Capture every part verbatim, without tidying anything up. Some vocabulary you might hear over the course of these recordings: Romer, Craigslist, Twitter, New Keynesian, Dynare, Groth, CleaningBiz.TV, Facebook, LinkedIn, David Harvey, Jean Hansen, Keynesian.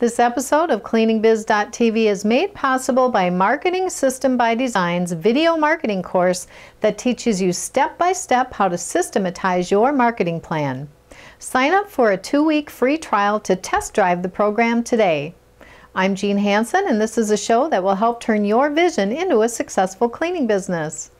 This episode of Cleaning Biz dot T V is made possible by Marketing System by Design's video marketing course that teaches you step-by-step how to systematize your marketing plan. Sign up for a two-week free trial to test drive the program today. I'm Jean Hansen, and this is a show that will help turn your vision into a successful cleaning business.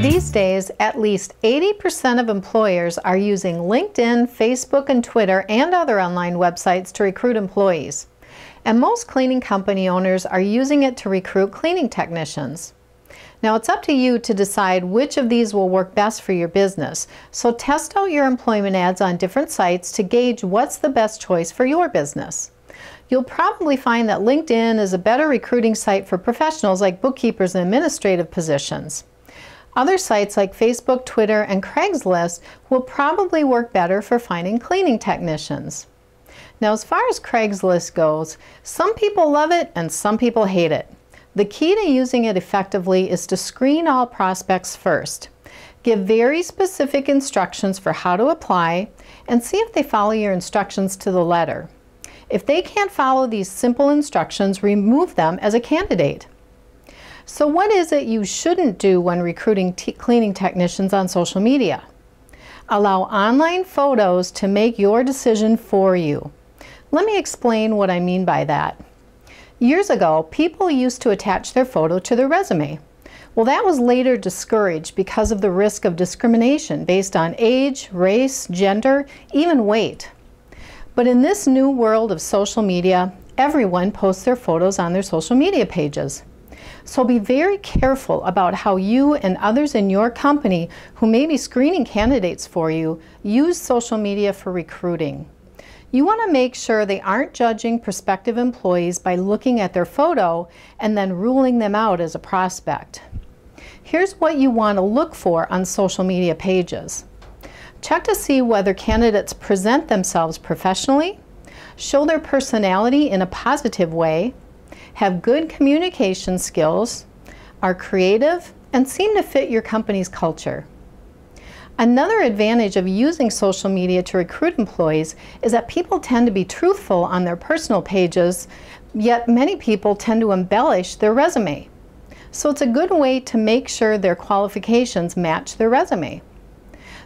These days, at least eighty percent of employers are using LinkedIn, Facebook, and Twitter and other online websites to recruit employees. And most cleaning company owners are using it to recruit cleaning technicians. Now, it's up to you to decide which of these will work best for your business. So test out your employment ads on different sites to gauge what's the best choice for your business. You'll probably find that LinkedIn is a better recruiting site for professionals like bookkeepers and administrative positions. Other sites like Facebook, Twitter, and Craigslist will probably work better for finding cleaning technicians. Now, as far as Craigslist goes, some people love it and some people hate it. The key to using it effectively is to screen all prospects first. Give very specific instructions for how to apply and see if they follow your instructions to the letter. If they can't follow these simple instructions, remove them as a candidate. So what is it you shouldn't do when recruiting cleaning technicians on social media? Allow online photos to make your decision for you. Let me explain what I mean by that. Years ago, people used to attach their photo to their resume. Well, that was later discouraged because of the risk of discrimination based on age, race, gender, even weight. But in this new world of social media, everyone posts their photos on their social media pages. So be very careful about how you and others in your company who may be screening candidates for you use social media for recruiting. You want to make sure they aren't judging prospective employees by looking at their photo and then ruling them out as a prospect. Here's what you want to look for on social media pages. Check to see whether candidates present themselves professionally, show their personality in a positive way, have good communication skills, are creative, and seem to fit your company's culture. Another advantage of using social media to recruit employees is that people tend to be truthful on their personal pages, yet many people tend to embellish their resume. So it's a good way to make sure their qualifications match their resume.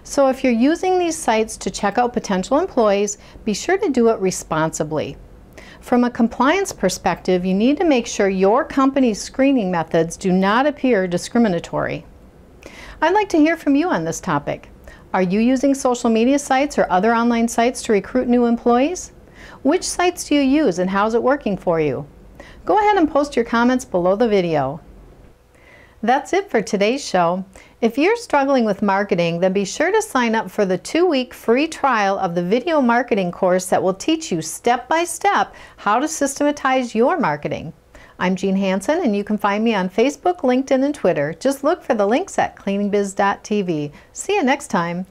So if you're using these sites to check out potential employees, be sure to do it responsibly. From a compliance perspective, you need to make sure your company's screening methods do not appear discriminatory. I'd like to hear from you on this topic. Are you using social media sites or other online sites to recruit new employees? Which sites do you use and how's it working for you? Go ahead and post your comments below the video. That's it for today's show. If you're struggling with marketing, then be sure to sign up for the two-week free trial of the video marketing course that will teach you step-by-step how to systematize your marketing. I'm Jean Hansen, and you can find me on Facebook, LinkedIn, and Twitter. Just look for the links at Cleaning Biz dot T V. See you next time.